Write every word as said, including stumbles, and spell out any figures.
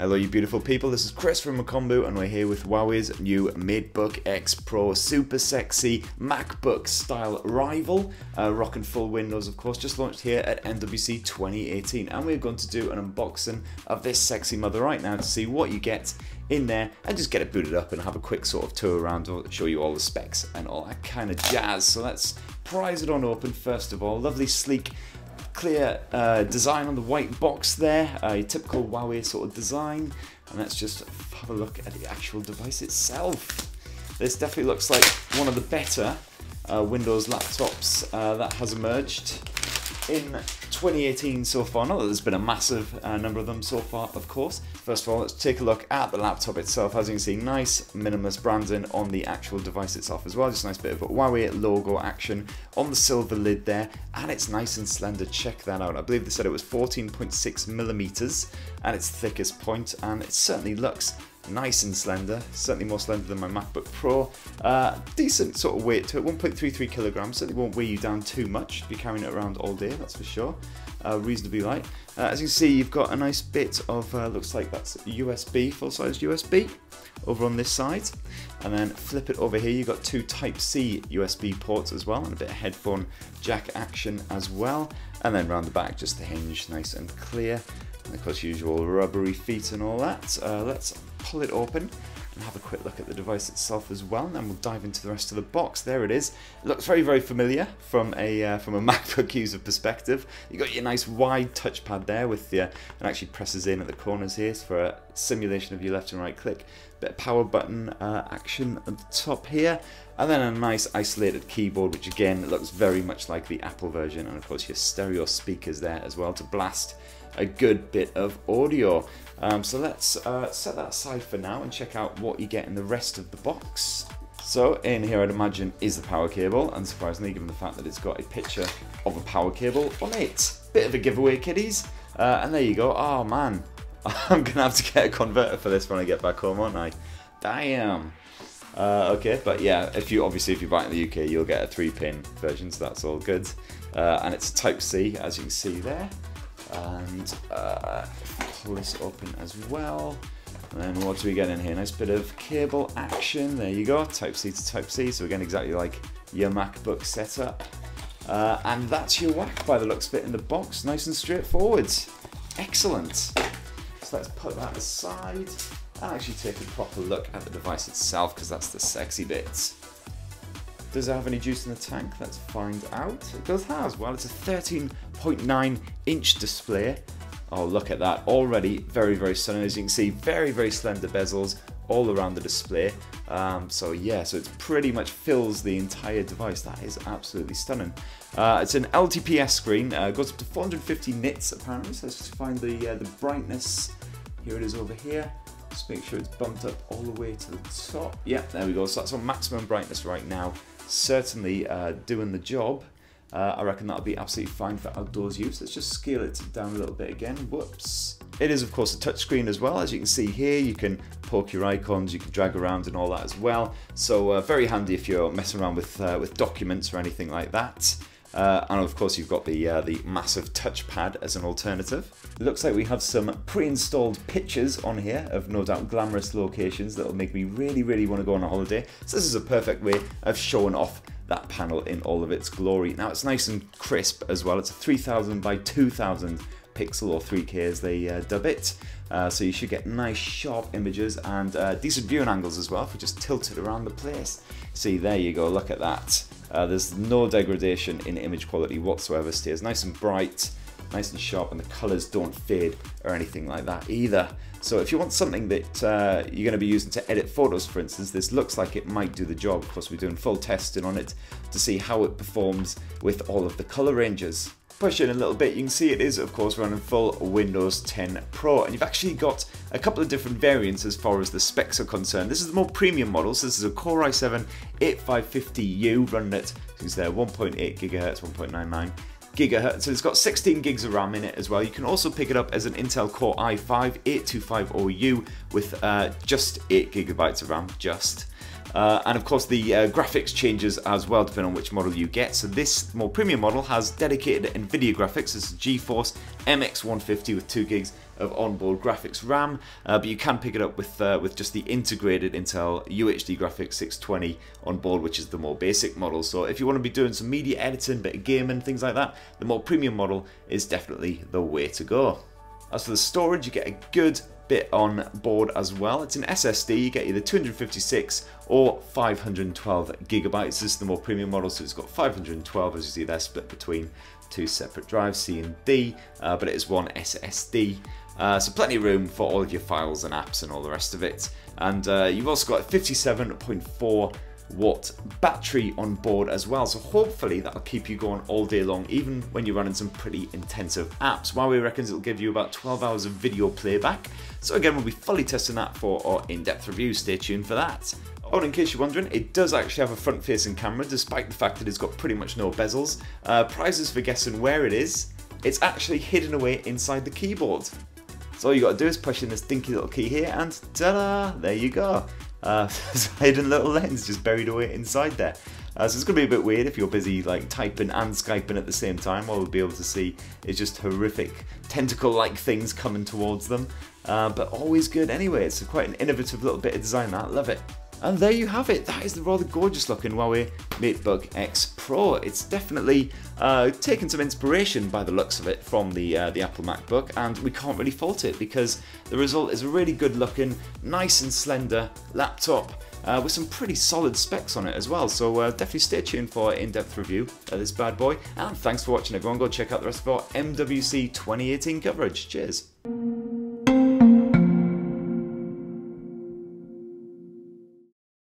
Hello you beautiful people, this is Chris from Recombu and we're here with Huawei's new MateBook X Pro super sexy MacBook style rival, uh, rocking full Windows of course, just launched here at N W C twenty eighteen, and we're going to do an unboxing of this sexy mother right now to see what you get in there and just get it booted up and have a quick sort of tour around to show you all the specs and all that kind of jazz. So let's prise it on open first of all. Lovely sleek clear uh, design on the white box there, uh, your typical Huawei sort of design, and let's just have a look at the actual device itself. This definitely looks like one of the better uh, Windows laptops uh, that has emerged in twenty eighteen so far. Not that there's been a massive uh, number of them so far, of course. First of all, let's take a look at the laptop itself. As you can see, nice minimalist branding on the actual device itself as well. Just a nice bit of Huawei logo action on the silver lid there, and it's nice and slender. Check that out. I believe they said it was fourteen point six millimeters at its thickest point, and it certainly looks nice and slender, certainly more slender than my MacBook Pro. Uh, decent sort of weight to it, one point three three kilograms, certainly won't weigh you down too much if you're carrying it around all day, that's for sure. Uh, reasonably light. Uh, as you can see, you've got a nice bit of, uh, looks like that's U S B, full-sized U S B, over on this side. And then flip it over here, you've got two Type C U S B ports as well, and a bit of headphone jack action as well. And then round the back, just the hinge, nice and clear. And of course, usual rubbery feet and all that. Uh, let's pull it open and have a quick look at the device itself as well, and then we'll dive into the rest of the box. There it is. It looks very, very familiar from a uh, from a MacBook user perspective. You've got your nice wide touchpad there with the, uh, and actually presses in at the corners here for a simulation of your left and right click. Bit of power button uh, action at the top here, and then a nice isolated keyboard, which again looks very much like the Apple version, and of course your stereo speakers there as well to blast a good bit of audio. Um, so let's uh, set that aside for now and check out what you get in the rest of the box. So in here I'd imagine is the power cable, unsurprisingly given the fact that it's got a picture of a power cable on it. Bit of a giveaway kiddies, uh, and there you go. Oh man, I'm gonna have to get a converter for this when I get back home, aren't I? Damn. Uh, okay, but yeah, if you obviously if you buy it in the U K you'll get a three pin version, so that's all good. Uh, and it's Type C as you can see there. And uh, pull this open as well, and then what do we get in here? Nice bit of cable action, there you go, Type C to Type C, so again exactly like your MacBook setup, uh, and that's your whack by the looks of it in the box, nice and straightforward, excellent. So let's put that aside and actually take a proper look at the device itself, because that's the sexy bit. Does it have any juice in the tank? Let's find out. It does have, well, it's a thirteen point nine inch display. Oh, look at that. Already very, very stunning. As you can see, very, very slender bezels all around the display. Um, so yeah, so it pretty much fills the entire device. That is absolutely stunning. Uh, it's an L T P S screen. Uh, goes up to four hundred fifty nits, apparently. So let's just find the, uh, the brightness. Here it is over here. Just make sure it's bumped up all the way to the top. Yeah, there we go. So that's on maximum brightness right now. Certainly uh, doing the job. Uh, I reckon that'll be absolutely fine for outdoors use. Let's just scale it down a little bit again. Whoops. It is of course a touchscreen as well. As you can see here, you can poke your icons, you can drag around and all that as well. So uh, very handy if you're messing around with, uh, with documents or anything like that. Uh, and of course you've got the, uh, the massive touchpad as an alternative. It looks like we have some pre-installed pictures on here of no doubt glamorous locations that will make me really really want to go on a holiday. So this is a perfect way of showing off that panel in all of its glory. Now it's nice and crisp as well. It's a three thousand by two thousand pixel, or three K as they uh, dub it. Uh, so you should get nice sharp images and uh, decent viewing angles as well if we just tilt it around the place. See, there you go, look at that. Uh, there's no degradation in image quality whatsoever. Stays nice and bright, nice and sharp, and the colors don't fade or anything like that either. So if you want something that uh, you're going to be using to edit photos, for instance, this looks like it might do the job. Of course, we're doing full testing on it to see how it performs with all of the color ranges. Push in a little bit, you can see it is of course running full Windows ten Pro, and you've actually got a couple of different variants as far as the specs are concerned. This is the more premium model, so this is a Core i seven eighty-five fifty U running at one point eight gigahertz, one point nine nine gigahertz, so it's got sixteen gigs of RAM in it as well. You can also pick it up as an Intel Core i five eight two five zero U with uh, just eight gigabytes of RAM, just. Uh, and of course the uh, graphics changes as well depending on which model you get. So this more premium model has dedicated NVIDIA graphics. This is GeForce M X one fifty with two gigs of onboard graphics RAM, uh, but you can pick it up with uh, with just the integrated Intel U H D Graphics six twenty on board, which is the more basic model. So if you want to be doing some media editing, bit of gaming, things like that, the more premium model is definitely the way to go. As for the storage, you get a good bit on board as well. It's an S S D, you get either two hundred fifty-six or five hundred twelve gigabytes. This is the more premium model, so it's got five hundred twelve, as you see there, split between two separate drives, C and D, uh, but it is one S S D. Uh, so plenty of room for all of your files and apps and all the rest of it. And uh, you've also got a fifty-seven point four watt battery on board as well, so hopefully that'll keep you going all day long, even when you're running some pretty intensive apps. Huawei reckons it'll give you about twelve hours of video playback, so again we'll be fully testing that for our in-depth review. Stay tuned for that. Oh, and in case you're wondering, it does actually have a front-facing camera, despite the fact that it's got pretty much no bezels. Uh, prizes for guessing where it is. It's actually hidden away inside the keyboard, so all you got to do is push in this dinky little key here and ta-da, there you go. Uh, there's a hidden little lens just buried away inside there. Uh, so it's going to be a bit weird if you're busy like typing and Skyping at the same time. All we'll be able to see is just horrific tentacle-like things coming towards them. Uh, but always good anyway. It's quite an innovative little bit of design, that. Love it. And there you have it. That is the rather gorgeous looking Huawei MateBook X Pro. It's definitely uh, taken some inspiration by the looks of it from the uh, the Apple MacBook, and we can't really fault it because the result is a really good looking, nice and slender laptop uh, with some pretty solid specs on it as well. So uh, definitely stay tuned for an in-depth review of this bad boy. And thanks for watching everyone. Go check out the rest of our M W C twenty eighteen coverage. Cheers.